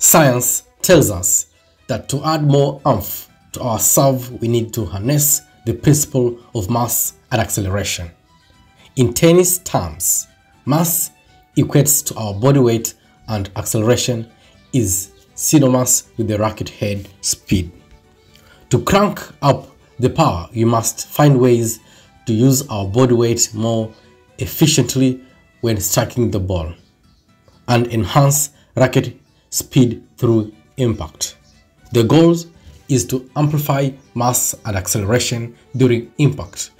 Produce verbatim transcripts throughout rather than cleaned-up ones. Science tells us that to add more oomph to our serve, we need to harness the principle of mass and acceleration. In tennis terms, mass equates to our body weight and acceleration is synonymous with the racket head speed. To crank up the power, we must find ways to use our body weight more efficiently when striking the ball and enhance racket speed through impact. The goal is to amplify mass and acceleration during impact,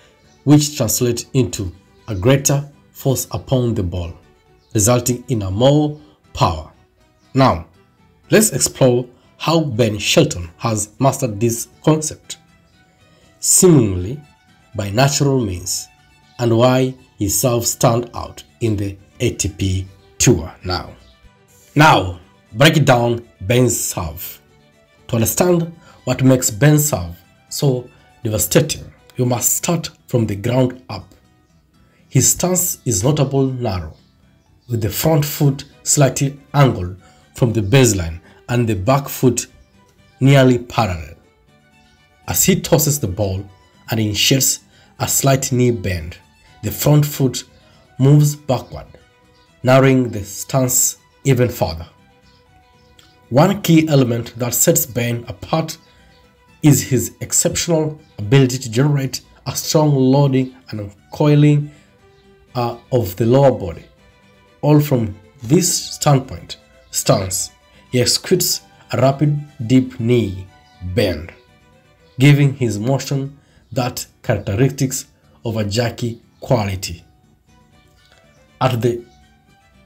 which translates into a greater force upon the ball, resulting in a more power. Now, let's explore how Ben Shelton has mastered this concept, seemingly by natural means, and why his serves stand out in the A T P tour now. Now, break down Ben's serve. To understand what makes Ben's serve so devastating, you must start from the ground up. His stance is notably narrow, with the front foot slightly angled from the baseline and the back foot nearly parallel. As he tosses the ball and initiates a slight knee bend, the front foot moves backward, narrowing the stance even further. One key element that sets Ben apart is his exceptional ability to generate a strong loading and coiling uh, of the lower body. All from this standpoint, stance, he executes a rapid deep knee bend, giving his motion that characteristics of a jerky quality. At the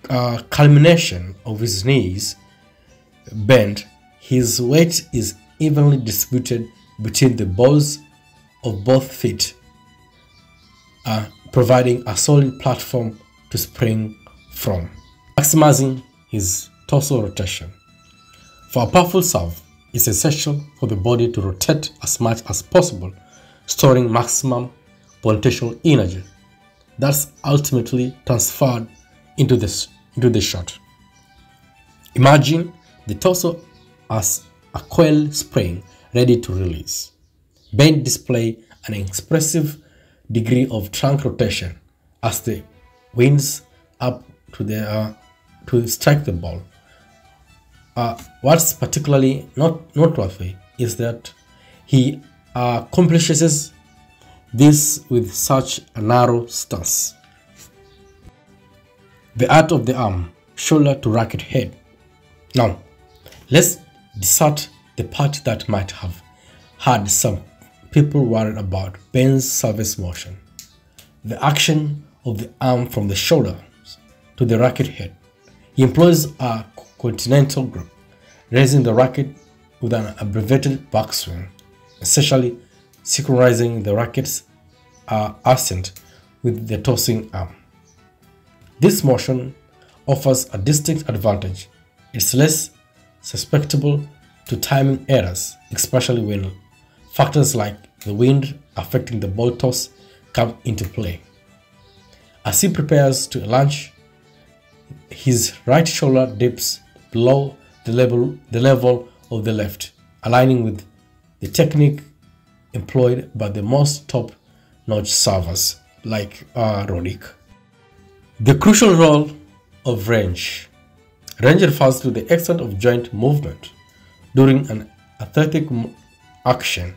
uh, culmination of his knees bend, his weight is evenly distributed between the balls of both feet, uh, providing a solid platform to spring from, maximizing his torso rotation. For a powerful serve, it's essential for the body to rotate as much as possible, storing maximum potential energy that's ultimately transferred into this into the shot. Imagine the torso as a coil spring ready to release. Ben display an expressive degree of trunk rotation as the winds up to the uh, to strike the ball. Uh, what's particularly not noteworthy is that he uh, accomplishes this with such a narrow stance. The art of the arm, shoulder to racket head. Now, let's dissect the part that might have had some people worried about Ben's service motion. The action of the arm from the shoulder to the racket head. He employs a continental grip, raising the racket with an abbreviated backswing, essentially synchronizing the racket's uh, ascent with the tossing arm. This motion offers a distinct advantage. It's less susceptible to timing errors, especially when factors like the wind affecting the ball toss come into play. As he prepares to launch, his right shoulder dips below the level, the level of the left, aligning with the technique employed by the most top-notch servers like uh, Roddick. The crucial role of range. Range refers to the extent of joint movement during an athletic action.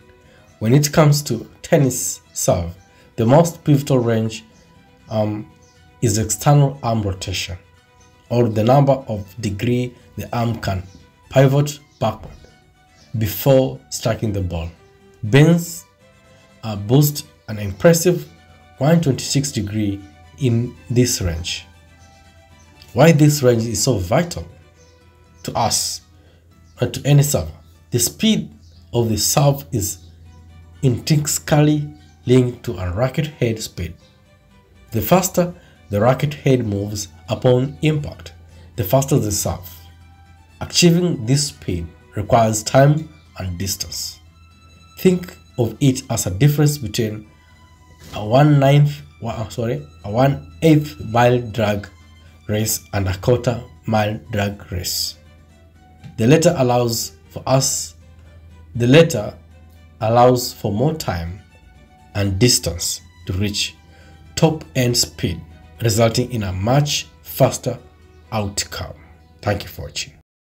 When it comes to tennis serve, the most pivotal range um, is external arm rotation, or the number of degrees the arm can pivot backward before striking the ball. Ben's uh, boasts an impressive one hundred twenty-six degrees in this range. Why this range is so vital to us and to any server? The speed of the serve is intrinsically linked to a racket head speed. The faster the racket head moves upon impact, the faster the serve. Achieving this speed requires time and distance. Think of it as a difference between a one-ninth, sorry, a one-eighth mile drag race and a quarter mile drag race. The letter allows for us, the letter allows for more time and distance to reach top-end speed, resulting in a much faster outcome. Thank you for watching.